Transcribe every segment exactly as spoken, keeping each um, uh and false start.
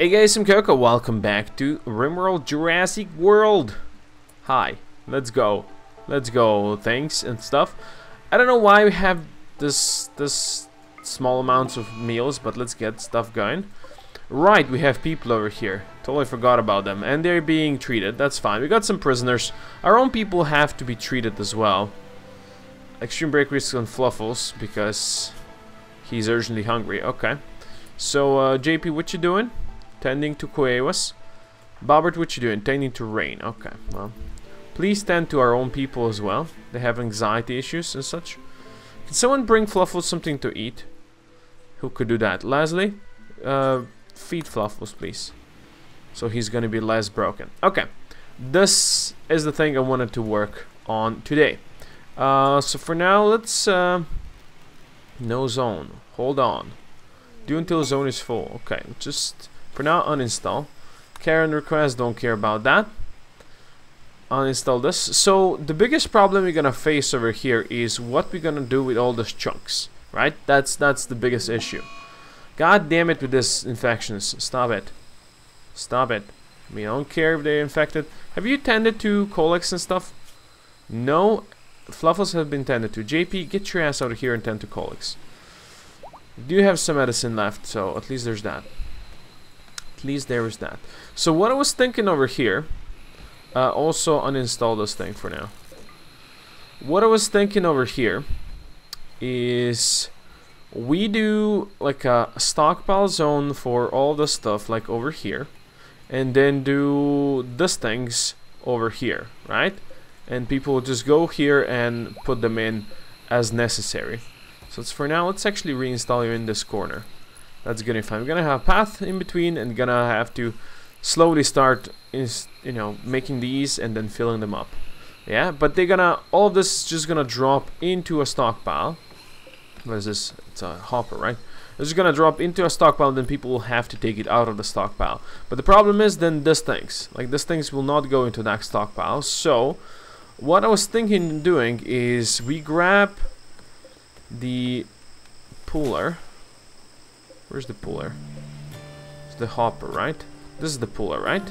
Hey guys, I'm Coco. Welcome back to RimWorld Jurassic World. Hi. Let's go. Let's go. Thanks and stuff. I don't know why we have this this small amounts of meals, but let's get stuff going. Right, we have people over here. Totally forgot about them, and they're being treated. That's fine. We got some prisoners. Our own people have to be treated as well. Extreme break risk on Fluffles because he's urgently hungry. Okay. So uh, J P, what you doing? Tending to Cuevas. Bobbert, what you doing? Tending to rain. Okay, well. Please tend to our own people as well. They have anxiety issues and such. Can someone bring Fluffles something to eat? Who could do that? Leslie? Uh, feed Fluffles, please. So he's gonna be less broken. Okay. This is the thing I wanted to work on today. Uh, so for now, let's... Uh, no zone. Hold on. Do until zone is full. Okay, just... For now, uninstall. Karen requests, don't care about that. Uninstall this. So, the biggest problem we're gonna face over here is what we're gonna do with all those chunks, right? That's that's the biggest issue. God damn it with this infections. Stop it. Stop it. We don't care if they're infected. Have you tended to Colex and stuff? No. Fluffles have been tended to. J P, get your ass out of here and tend to Colex. We do have some medicine left, so at least there's that. At least there is that. So what I was thinking over here, uh, also uninstall this thing for now. What I was thinking over here is we do like a stockpile zone for all the stuff like over here, and then do these things over here, right? And people will just go here and put them in as necessary. So it's for now, let's actually reinstall you in this corner. That's gonna be fine. We're gonna have a path in between and gonna have to slowly start, is you know, making these and then filling them up. Yeah, but they're gonna, all of this is just gonna drop into a stockpile. What is this? It's a hopper, right? It's just gonna drop into a stockpile and then people will have to take it out of the stockpile. But the problem is then this things. Like these things will not go into that stockpile. So what I was thinking of doing is we grab the puller. Where's the puller? It's the hopper, right? This is the puller, right?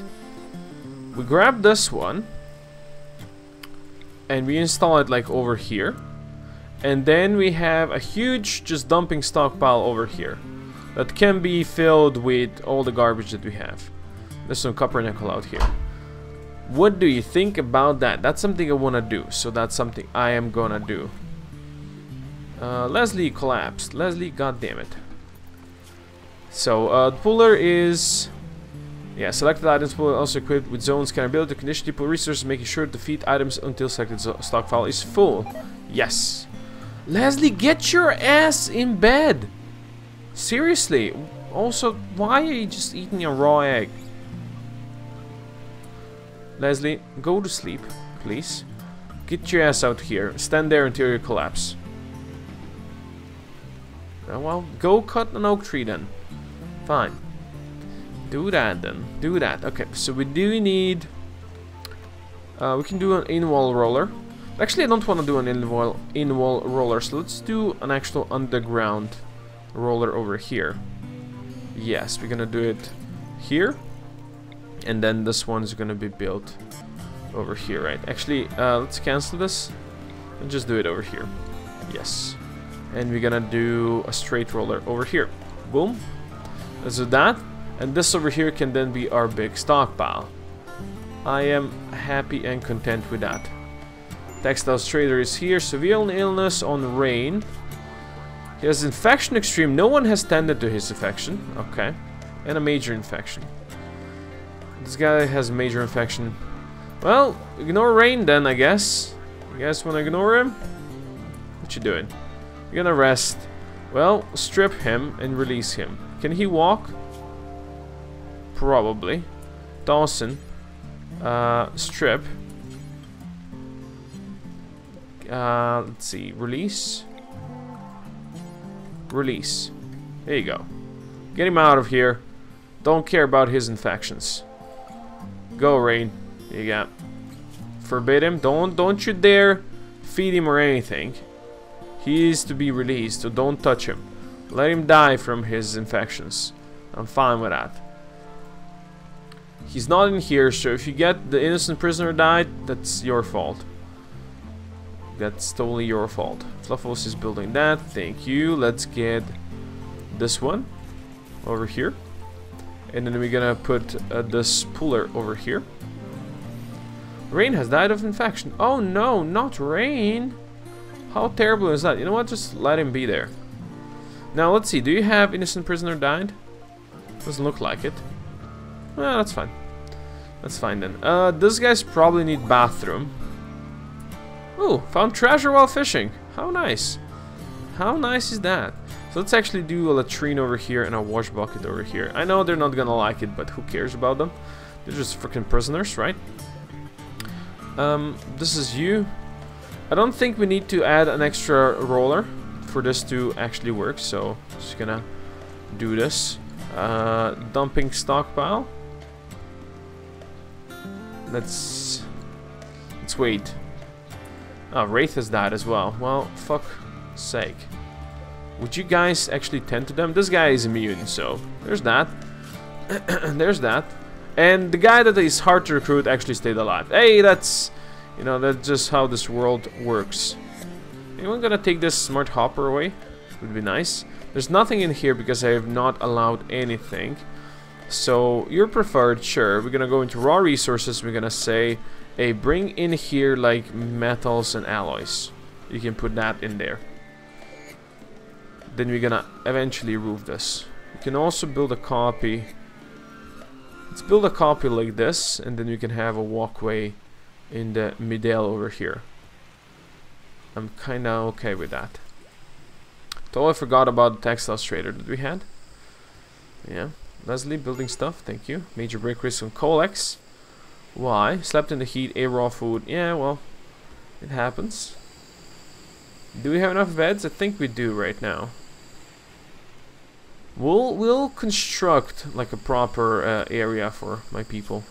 We grab this one and we install it like over here, and then we have a huge just dumping stockpile over here that can be filled with all the garbage that we have. There's some copper nickel out here. What do you think about that? That's something I want to do, so that's something I am gonna do. Uh, Leslie collapsed. Leslie, goddammit. So, uh, the puller is... Yeah, selected items puller also equipped with zones can ability to condition to pull resources, making sure to feed items until selected stockpile is full. Yes. Leslie, get your ass in bed! Seriously. Also, why are you just eating a raw egg? Leslie, go to sleep, please. Get your ass out here. Stand there until you collapse. Well, go cut an oak tree then. Fine. Do that then. Do that. Okay, so we do need... Uh, we can do an in-wall roller. Actually, I don't want to do an in-wall in-wall roller, so let's do an actual underground roller over here. Yes, we're gonna do it here. And then this one's gonna be built over here, right? Actually, uh, let's cancel this and just do it over here. Yes. And we're gonna do a straight roller over here. Boom. Let's do that. And this over here can then be our big stockpile. I am happy and content with that. Textiles trader is here. Severe illness on rain. He has infection extreme. No one has tended to his infection. Okay. And a major infection. This guy has major infection. Well, ignore rain then, I guess. You guys wanna ignore him? What you doing? You're gonna rest. Well, strip him and release him. Can he walk? Probably. Dawson. Uh, strip. Uh, let's see. Release. Release. There you go. Get him out of here. Don't care about his infections. Go, Rain. You got. Forbid him. Don't, don't you dare feed him or anything. He is to be released, so don't touch him. Let him die from his infections. I'm fine with that. He's not in here, so if you get the innocent prisoner died, that's your fault. That's totally your fault. Fluffles is building that. Thank you. Let's get this one over here. And then we're gonna put uh, this puller over here. Rain has died of infection. Oh no, not Rain. How terrible is that? You know what? Just let him be there. Now let's see. Do you have innocent prisoner died? Doesn't look like it. Well, that's fine. That's fine then. Uh, this guy's probably need bathroom. Ooh, found treasure while fishing. How nice. How nice is that? So let's actually do a latrine over here and a wash bucket over here. I know they're not gonna like it, but who cares about them? They're just freaking prisoners, right? Um, this is you. I don't think we need to add an extra roller for this to actually work, so just gonna do this. Uh, dumping stockpile. Let's let's wait. Oh, Wraith has died as well. Well, fuck sake. Would you guys actually tend to them? This guy is immune, so there's that. There's that. And the guy that is hard to recruit actually stayed alive. Hey, that's, you know, that's just how this world works. Anyone gonna take this smart hopper away? Would be nice. There's nothing in here because I have not allowed anything. So you're preferred, sure. We're gonna go into raw resources. We're gonna say, hey, bring in here like metals and alloys. You can put that in there. Then we're gonna eventually remove this. You can also build a copy. Let's build a copy like this, and then you can have a walkway in the middle over here. I'm kinda okay with that. Totally forgot about the textile trader that we had. Yeah. Leslie building stuff, thank you. Major break risk on Colex. Why? Slept in the heat, ate raw food. Yeah, well, it happens. Do we have enough beds? I think we do right now. We'll we'll construct like a proper uh, area for my people.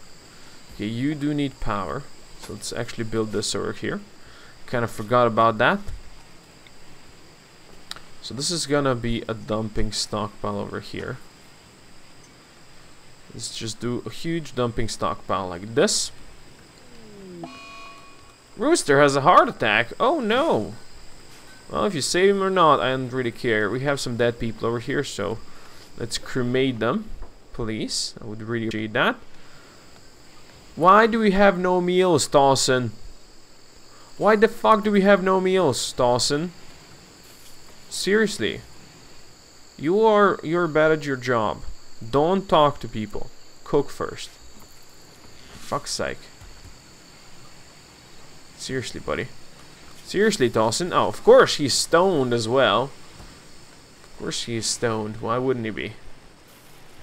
Okay, you do need power. So let's actually build this over here. Kind of forgot about that. So this is gonna be a dumping stockpile over here. Let's just do a huge dumping stockpile like this. Rooster has a heart attack. Oh no. Well, if you save him or not, I don't really care. We have some dead people over here, so let's cremate them, please. I would really appreciate that. Why do we have no meals, Tolson? Why the fuck do we have no meals, Tolson? Seriously, you are you're bad at your job. Don't talk to people. Cook first. Fuck's sake. Seriously, buddy. Seriously, Dawson. Oh, of course he's stoned as well. Of course he's stoned. Why wouldn't he be?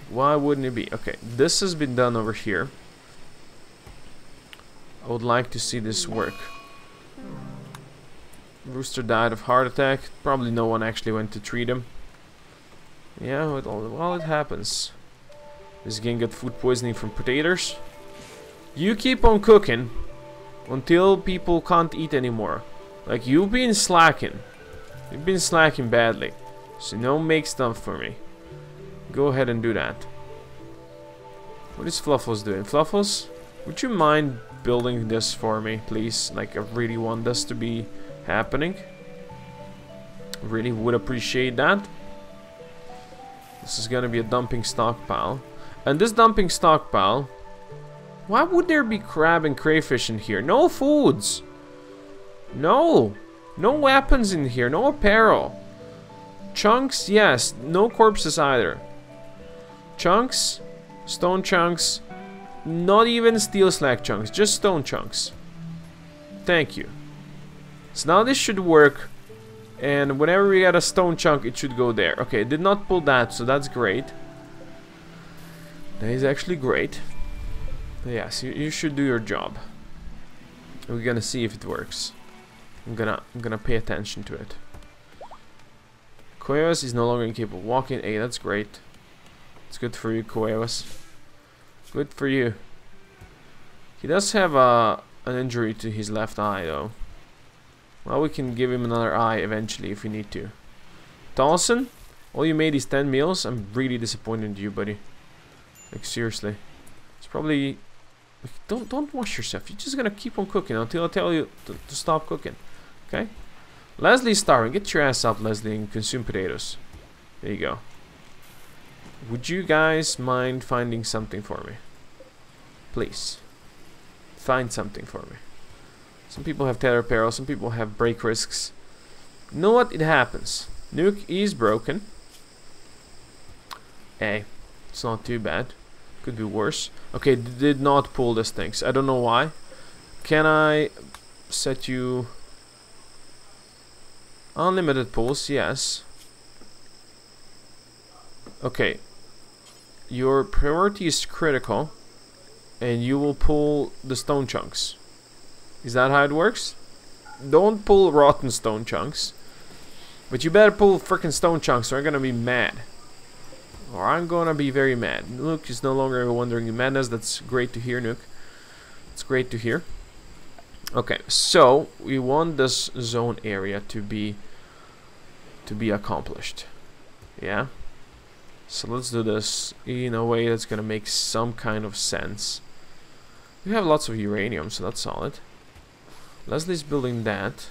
Why wouldn't he be? Okay, this has been done over here. I would like to see this work. Rooster died of heart attack. Probably no one actually went to treat him. Yeah, well, it happens. This gang got food poisoning from potatoes. You keep on cooking until people can't eat anymore. Like, you've been slacking. You've been slacking badly. So no make stuff for me. Go ahead and do that. What is Fluffles doing? Fluffles, would you mind building this for me, please? Like, I really want this to be happening. Really would appreciate that. This is gonna be a dumping stockpile, and this dumping stockpile, why would there be crab and crayfish in here? No foods, no no weapons in here, no apparel. Chunks, yes. No corpses either. Chunks, stone chunks, not even steel slag chunks, just stone chunks. Thank you. So now this should work, and whenever we get a stone chunk, it should go there. Okay, did not pull that, so that's great. That is actually great. Yes, you, you should do your job. We're gonna see if it works. I'm gonna I'm gonna pay attention to it. Koyos is no longer incapable of walking. Hey, that's great. It's good for you, Cuevas. Good for you. He does have a an injury to his left eye though. Well, we can give him another eye eventually if we need to. Tolson, all you made is ten meals. I'm really disappointed in you, buddy. Like, seriously. It's probably... Don't don't wash yourself. You're just gonna keep on cooking until I tell you to, to stop cooking. Okay? Leslie's starving. Get your ass up, Leslie, and consume potatoes. There you go. Would you guys mind finding something for me? Please. Find something for me. Some people have tether peril. Some people have break risks. You know what? It happens. Nuke is broken. Hey, it's not too bad. Could be worse. Okay, did not pull these things. I don't know why. Can I set you unlimited pulls? Yes. Okay. Your priority is critical, and you will pull the stone chunks. Is that how it works? Don't pull rotten stone chunks, but you better pull freaking stone chunks, or I'm gonna be mad. Or I'm gonna be very mad. Nuke is no longer wandering in madness. That's great to hear, Nuke. It's great to hear. Okay, so we want this zone area to be to be accomplished. Yeah. So let's do this in a way that's gonna make some kind of sense. We have lots of uranium, so that's solid. Leslie's building that.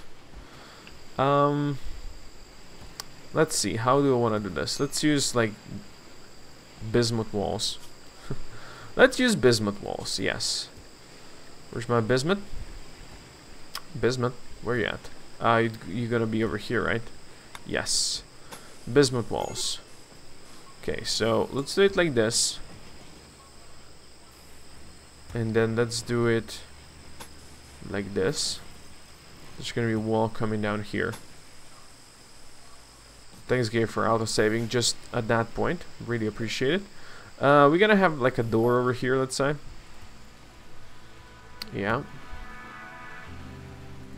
Um. Let's see, how do I want to do this? Let's use like bismuth walls. Let's use bismuth walls, yes. Where's my bismuth? Bismuth, where you at? Uh, you, you're gonna be over here, right? Yes. Bismuth walls. Okay, so let's do it like this. And then let's do it like this. There's gonna be a wall coming down here. Thanks, Gabe, for auto-saving just at that point. Really appreciate it. Uh, we're gonna have like a door over here, let's say. Yeah.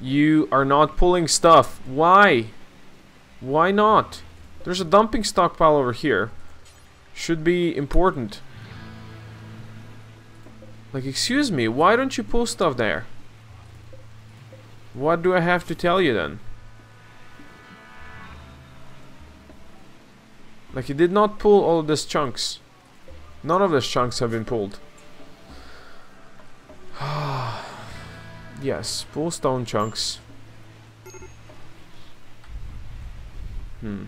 You are not pulling stuff. Why? Why not? There's a dumping stockpile over here. Should be important. Like, excuse me, why don't you pull stuff there? What do I have to tell you then? Like, he did not pull all of these chunks. None of these chunks have been pulled. Yes, pull stone chunks. Hmm.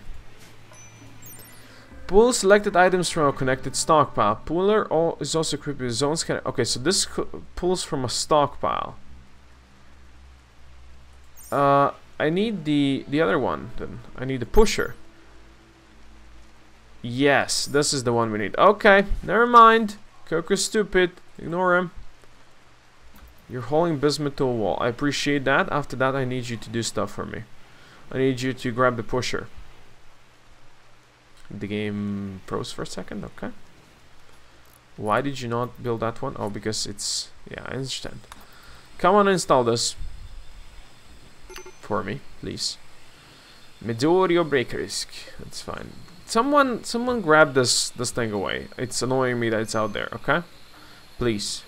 Pull selected items from a connected stockpile. Puller all is also equipped with zones. Can okay, so this pulls from a stockpile. Uh, I need the the other one then. I need the pusher. Yes, this is the one we need. Okay, never mind. Coco's stupid. Ignore him. You're hauling bismuth to a wall. I appreciate that. After that, I need you to do stuff for me. I need you to grab the pusher. The game froze for a second. Okay. Why did you not build that one? Oh, because it's... Yeah, I understand. Come on, install this. For me, please. Midoriya break risk. That's fine. Someone, someone grab this this thing away. It's annoying me that it's out there, okay? Please.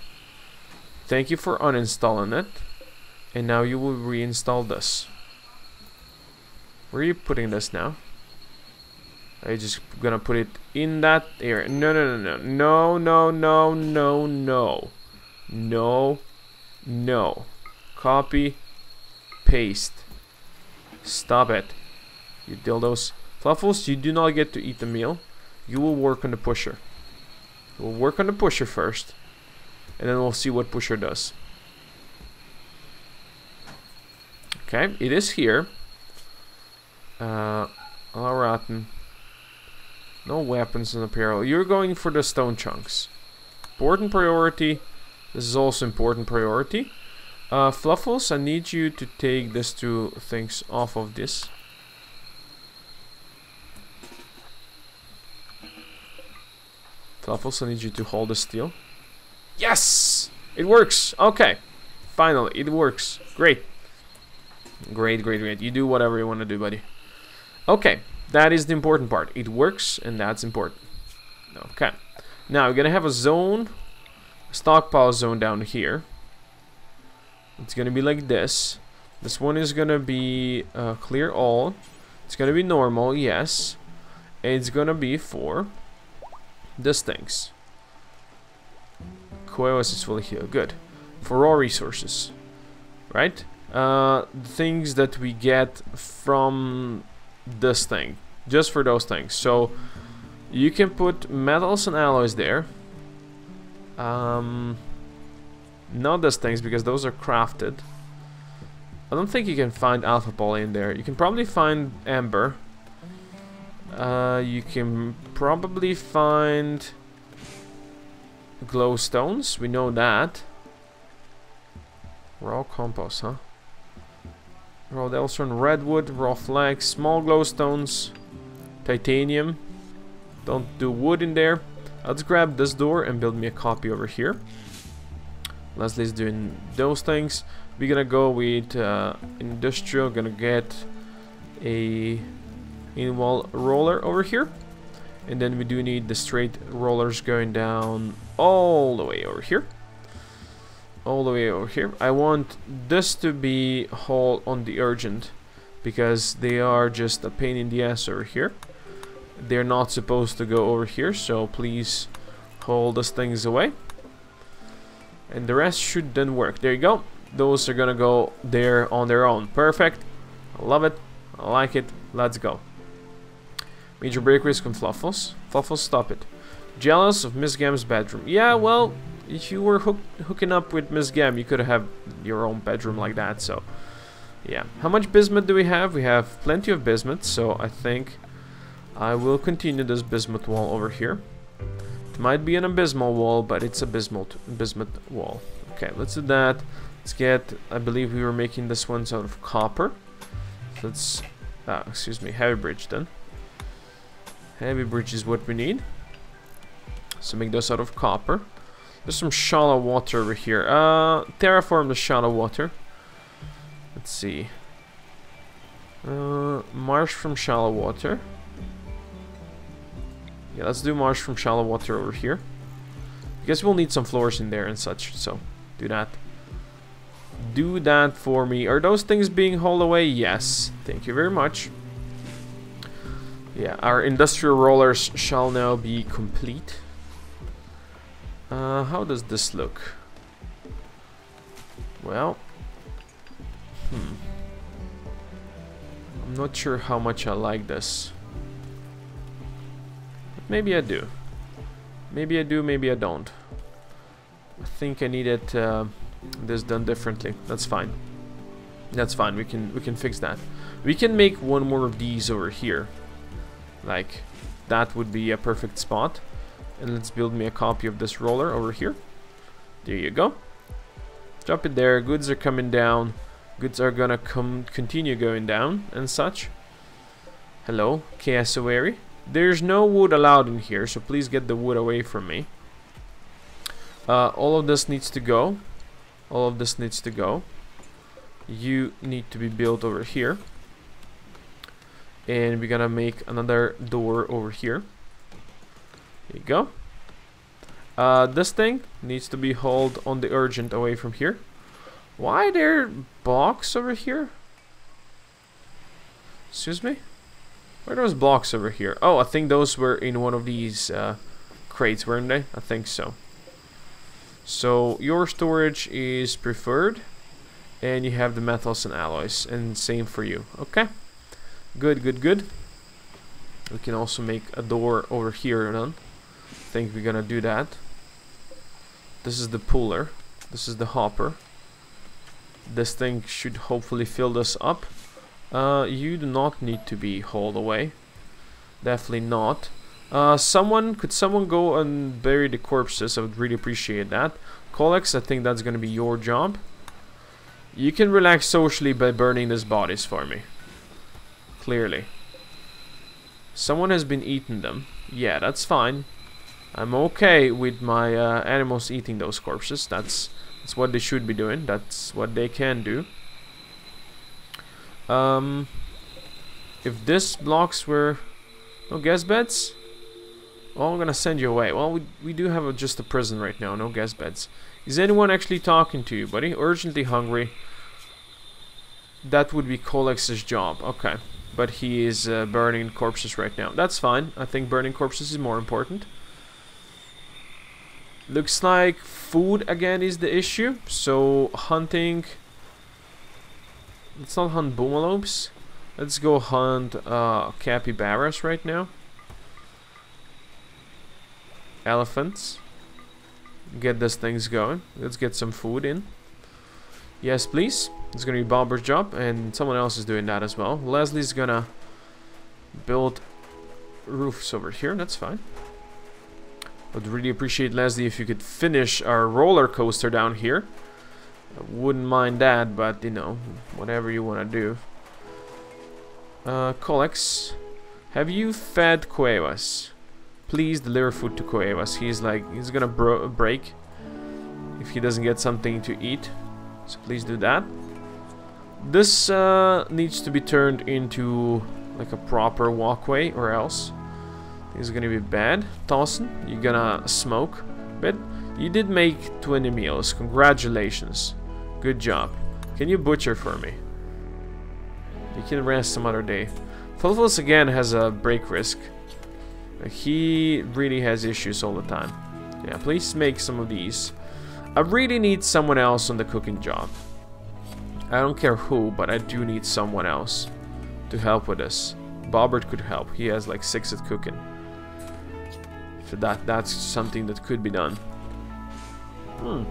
Thank you for uninstalling it. And now you will reinstall this. Where are you putting this now? Are you just gonna put it in that area? No, no, no, no. No, no, no, no, no. No, no. Copy. Paste. Stop it. You dildos. Fluffles, you do not get to eat the meal. You will work on the pusher. We'll work on the pusher first. And then we'll see what pusher does. Okay, it is here. Uh, all rotten. No weapons and apparel. You're going for the stone chunks. Important priority. This is also important priority. Uh, Fluffles, I need you to take these two things off of this. Fluffles, I need you to hold the steel. Yes! It works! Okay. Finally, it works. Great. Great, great, great. You do whatever you want to do, buddy. Okay. That is the important part. It works, and that's important. Okay. Now, we're going to have a zone, a stockpile zone down here. It's going to be like this. This one is going to be uh, clear all. It's going to be normal, yes. And it's going to be for... these things. Cuevas is fully healed. Good. For raw resources. Right? Uh, things that we get from this thing. Just for those things. So, you can put metals and alloys there. Um, not those things, because those are crafted. I don't think you can find alpha poly in there. You can probably find amber. Uh, you can probably find glowstones. We know that. Raw compost, huh? Raw Delson, redwood, raw flax, small glowstones, titanium. Don't do wood in there. Let's grab this door and build me a copy over here. Leslie's doing those things. We're gonna go with uh, industrial. Gonna get a in-wall roller over here. And then we do need the straight rollers going down all the way over here. All the way over here. I want this to be whole on the urgent, because they are just a pain in the ass over here. They're not supposed to go over here, so please hold those things away. And the rest should then work. There you go. Those are gonna go there on their own. Perfect. I love it. I like it. Let's go. Major break risk on Fluffles. Fluffles, stop it. Jealous of Miss Gam's bedroom. Yeah, well, if you were hook hooking up with Miss Gam, you could have your own bedroom like that, so... yeah. How much bismuth do we have? We have plenty of bismuth, so I think... I will continue this bismuth wall over here. It might be an abysmal wall, but it's a bismuth, bismuth wall. Okay, let's do that. Let's get, I believe we were making this one out of copper. So let's, ah, excuse me, heavy bridge then. Heavy bridge is what we need. So make those out of copper. There's some shallow water over here. Uh, terraform the shallow water. Let's see. Uh, marsh from shallow water. Yeah, let's do marsh from shallow water over here. Because we'll need some floors in there and such, so do that. Do that for me. Are those things being hauled away? Yes. Thank you very much. Yeah, our industrial rollers shall now be complete. Uh, how does this look? Well... Hmm. I'm not sure how much I like this. Maybe I do. Maybe I do, maybe I don't. I think I needed uh, this done differently. That's fine. That's fine, we can we can fix that. We can make one more of these over here. Like, that would be a perfect spot. And let's build me a copy of this roller over here. There you go. Drop it there, goods are coming down. Goods are gonna come continue going down and such. Hello, Kasawari. There's no wood allowed in here, so please get the wood away from me. Uh, all of this needs to go. All of this needs to go. You need to be built over here. And we're gonna make another door over here. There you go. Uh, this thing needs to be hauled on the urgent away from here. Why are there blocks over here? Excuse me? Where are those blocks over here? Oh, I think those were in one of these uh, crates, weren't they? I think so. So, your storage is preferred. And you have the metals and alloys. And same for you. Okay. Good, good, good. We can also make a door over here then. I think we're gonna do that. This is the puller. This is the hopper. This thing should hopefully fill this up. Uh, you do not need to be hauled away. Definitely not. Uh, someone, could someone go and bury the corpses? I would really appreciate that. Colex, I think that's gonna be your job. You can relax socially by burning these bodies for me. Clearly. Someone has been eating them. Yeah, that's fine. I'm okay with my uh, animals eating those corpses. That's, that's what they should be doing. That's what they can do. Um, if this blocks were no guest beds, well, I'm gonna send you away. Well, we, we do have a, just a prison right now, no guest beds. Is anyone actually talking to you, buddy? Urgently hungry. That would be Colex's job, okay. But he is uh, burning corpses right now. That's fine, I think burning corpses is more important. Looks like food again is the issue, so hunting... Let's not hunt boomalopes. Let's go hunt uh, capybaras right now. Elephants. Get those things going. Let's get some food in. Yes, please. It's gonna be Bobber's job, and someone else is doing that as well. Leslie's gonna build roofs over here. That's fine. Would really appreciate, Leslie, if you could finish our roller coaster down here. I wouldn't mind that, but you know, whatever you wanna do. Uh, Colex, have you fed Cuevas? Please deliver food to Cuevas. He's like, he's gonna bro break if he doesn't get something to eat. So please do that. This uh, needs to be turned into like a proper walkway, or else it's gonna be bad. Tolson, you're gonna smoke a bit. You did make twenty meals. Congratulations. Good job. Can you butcher for me? You can rest some other day. Fluffles again has a break risk. He really has issues all the time. Yeah, please make some of these. I really need someone else on the cooking job. I don't care who, but I do need someone else to help with this. Bobbert could help. He has like six at cooking. So that that's something that could be done. Hmm.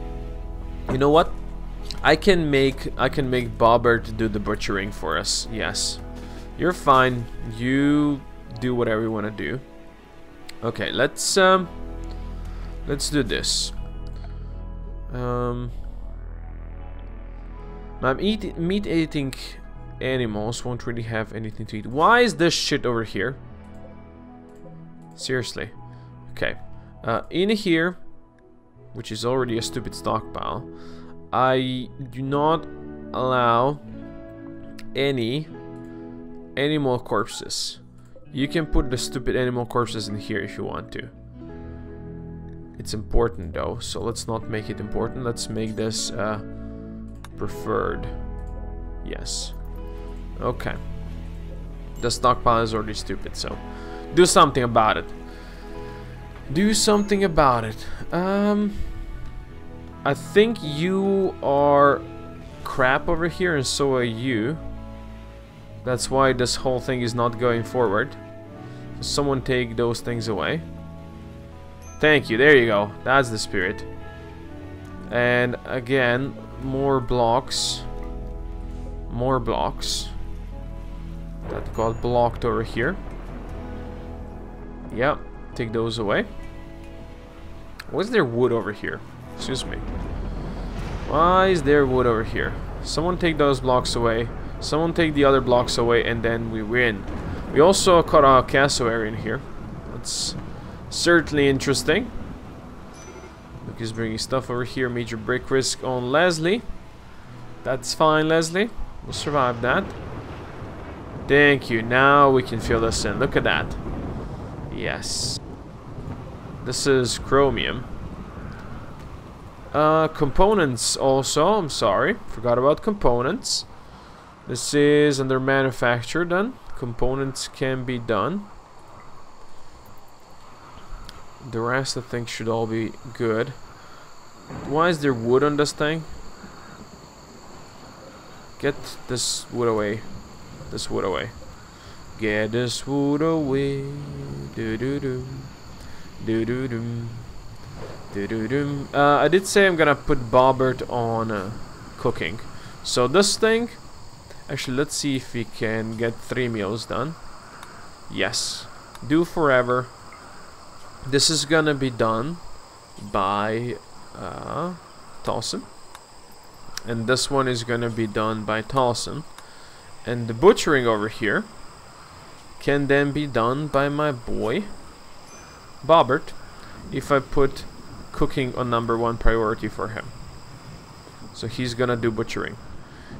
You know what? I can make I can make Bobbert do the butchering for us. Yes. You're fine. You do whatever you want to do. Okay, let's um let's do this. Um I'm eat meat eating animals won't really have anything to eat. Why is this shit over here? Seriously. Okay. Uh in here, which is already a stupid stockpile, I do not allow any animal corpses. You can put the stupid animal corpses in here if you want to. It's important though, so let's not make it important. Let's make this uh, preferred. Yes. Okay. The stockpile is already stupid, so do something about it. Do something about it. Um... I think you are crap over here, and so are you. That's why this whole thing is not going forward. Someone take those things away. Thank you, there you go. That's the spirit. And again, more blocks. More blocks. That got blocked over here. Yeah, take those away. Why is there wood over here? Excuse me. Why is there wood over here? Someone take those blocks away. Someone take the other blocks away, and then we win. We also caught a cassowary in here. That's certainly interesting. Luke is bringing stuff over here. Major break risk on Leslie. That's fine, Leslie. We'll survive that. Thank you. Now we can fill this in. Look at that. Yes. This is chromium. Uh, components also, I'm sorry, forgot about components. This is under manufacture then. Components can be done. The rest of things should all be good. Why is there wood on this thing? Get this wood away. This wood away. Get this wood away. Do do do. Do do do. Uh, I did say I'm gonna put Bobbert on uh, cooking. So this thing, actually, let's see if we can get three meals done. Yes, do forever. This is gonna be done by uh, Tolson, and this one is gonna be done by Tolson, and the butchering over here can then be done by my boy Bobbert if I put cooking on number one priority for him. So he's gonna do butchering.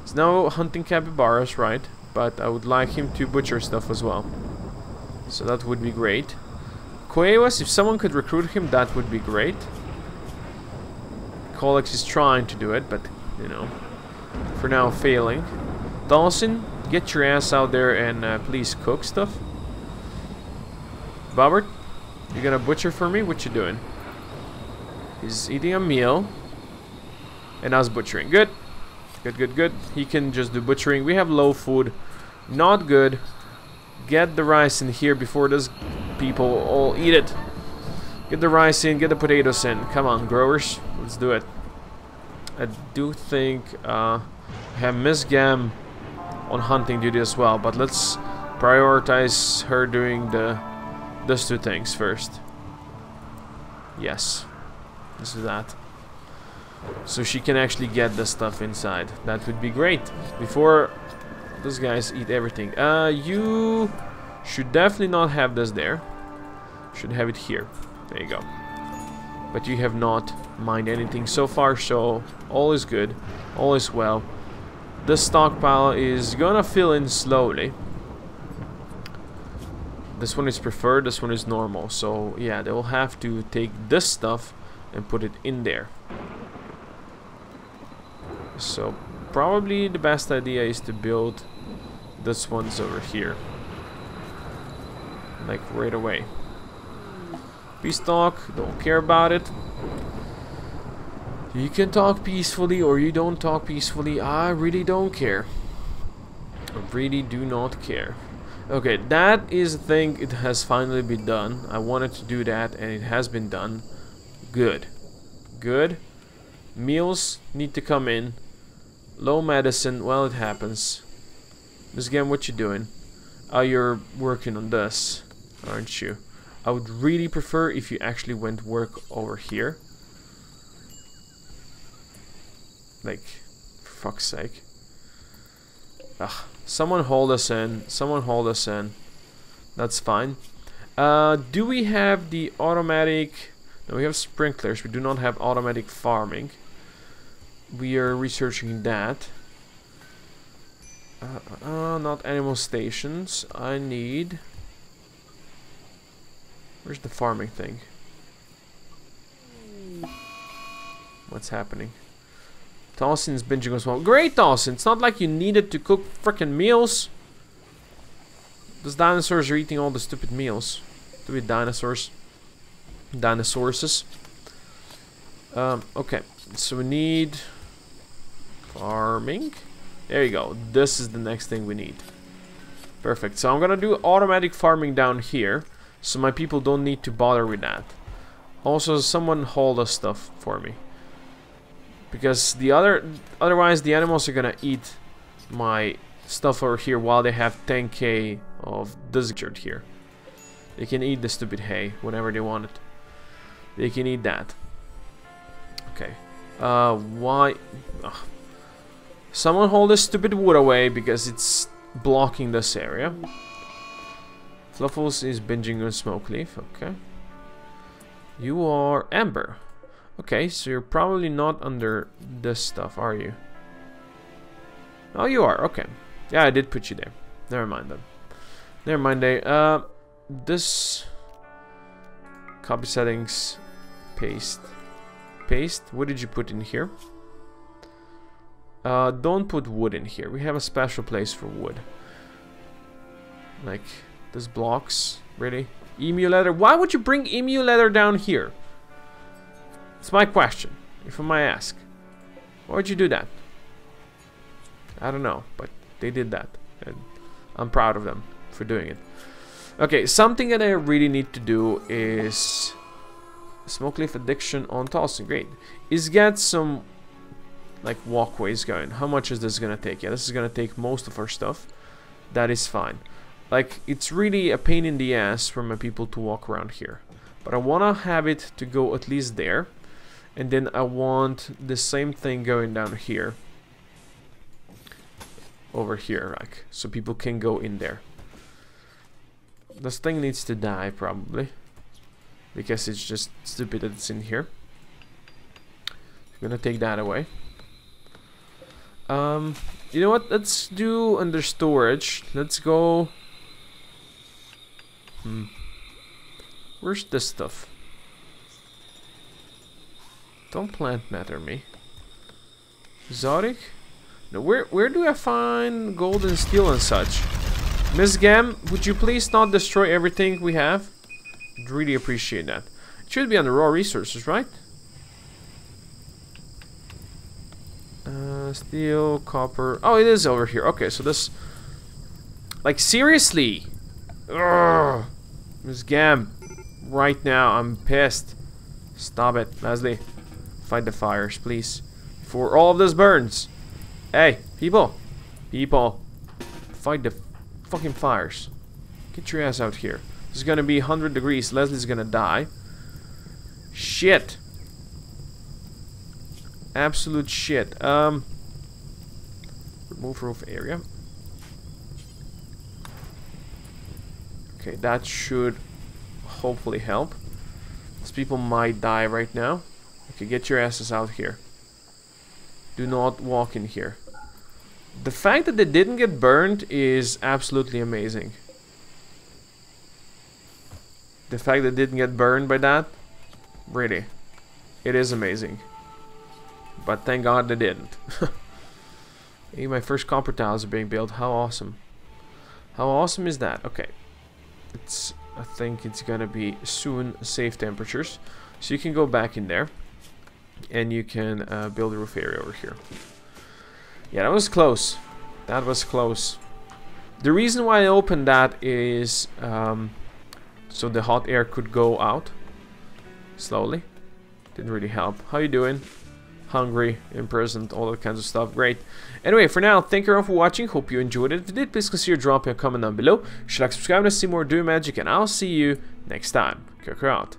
He's now hunting capybaras, right? But I would like him to butcher stuff as well. So that would be great. Cuevas, if someone could recruit him, that would be great. Colex is trying to do it, but you know, for now failing. Dawson, get your ass out there and uh, please cook stuff. Bobbert, you're gonna butcher for me? What you doing? He's eating a meal. And us butchering. Good. Good, good, good. He can just do butchering. We have low food. Not good. Get the rice in here before those people all eat it. Get the rice in. Get the potatoes in. Come on, growers. Let's do it. I do think uh, I have Miss Gam on hunting duty as well. But let's prioritize her doing the those two things first. Yes. Let's do that. So she can actually get the stuff inside. That would be great. Before those guys eat everything. Uh, you should definitely not have this there. Should have it here. There you go. But you have not mined anything so far, so all is good. All is well. The stockpile is gonna fill in slowly. This one is preferred, this one is normal. So yeah, they will have to take this stuff and put it in there. So probably the best idea is to build this one's over here, like right away. Peace talk, don't care about it. You can talk peacefully or you don't talk peacefully. I really don't care. I really do not care. Okay, that is the thing. It has finally been done. I wanted to do that and it has been done. Good. Good. Meals need to come in. Low medicine. Well, it happens. Miss Gam, what you doing? Oh, you're working on this, aren't you? I would really prefer if you actually went work over here. Like, for fuck's sake. Ugh. Someone hold us in. Someone hold us in. That's fine. Uh, do we have the automatic... No, we have sprinklers. We do not have automatic farming. We are researching that. Uh, uh, not animal stations. I need... Where's the farming thing? What's happening? Tolson's binging as well. Great, Tolson! It's not like you needed to cook frickin' meals. Those dinosaurs are eating all the stupid meals. Do we dinosaurs? Dinosaurs. Um, okay. So we need... farming. There you go. This is the next thing we need. Perfect. So I'm gonna do automatic farming down here. So my people don't need to bother with that. Also, someone haul the stuff for me. Because the other, otherwise the animals are gonna eat my stuff over here while they have ten K of this dirt here. They can eat the stupid hay whenever they want it. They can eat that. Okay. Uh, why? Ugh. Someone hold this stupid wood away because it's blocking this area. Fluffles is binging on smoke leaf. Okay. You are Amber. Okay, so you're probably not under this stuff, are you? Oh, you are. Okay. Yeah, I did put you there. Never mind then. Never mind. They. Uh, this copy settings, paste, paste. What did you put in here? Uh, don't put wood in here. We have a special place for wood. Like this blocks. Really? Emu leather. Why would you bring emu leather down here? It's my question, if I might ask. Why would you do that? I don't know, but they did that. And I'm proud of them for doing it. Okay, something that I really need to do is... smoke leaf addiction on Tolson. Great. Is get some, like, walkways going. How much is this gonna take? Yeah, this is gonna take most of our stuff. That is fine. Like, it's really a pain in the ass for my people to walk around here. But I wanna have it to go at least there. And then I want the same thing going down here. Over here, like, so people can go in there. This thing needs to die, probably. Because it's just stupid that it's in here. I'm gonna take that away. Um, you know what? Let's do under storage. Let's go... Hmm. Where's this stuff? Don't plant matter me. Exotic? No, where where do I find gold and steel and such? Miss Gam, would you please not destroy everything we have? I'd really appreciate that. It should be under raw resources, right? Uh, steel, copper. Oh, it is over here. Okay, so this. Like, seriously? Ugh. Miss Gam, right now, I'm pissed. Stop it, Leslie. Fight the fires, please. Before all of this burns. Hey, people. People. Fight the fucking fires. Get your ass out here. It's gonna be one hundred degrees. Leslie's gonna die. Shit. Absolute shit. Um. Remove roof area. Okay, that should hopefully help. These people might die right now. Okay, get your asses out here. Do not walk in here. The fact that they didn't get burned is absolutely amazing. The fact that they didn't get burned by that, really, it is amazing. But thank God they didn't. Hey, my first copper tiles are being built. How awesome. How awesome is that? Okay. It's, I think it's gonna be soon safe temperatures, so you can go back in there and you can uh, build a roof area over here. Yeah, that was close. That was close. The reason why I opened that is um, so the hot air could go out slowly. Didn't really help. How you doing? Hungry, imprisoned, all that kinds of stuff. Great. Anyway, for now, thank you all for watching. Hope you enjoyed it. If you did, please consider dropping a comment down below. Should like, subscribe to see more Doom Magic, and I'll see you next time. Coco out.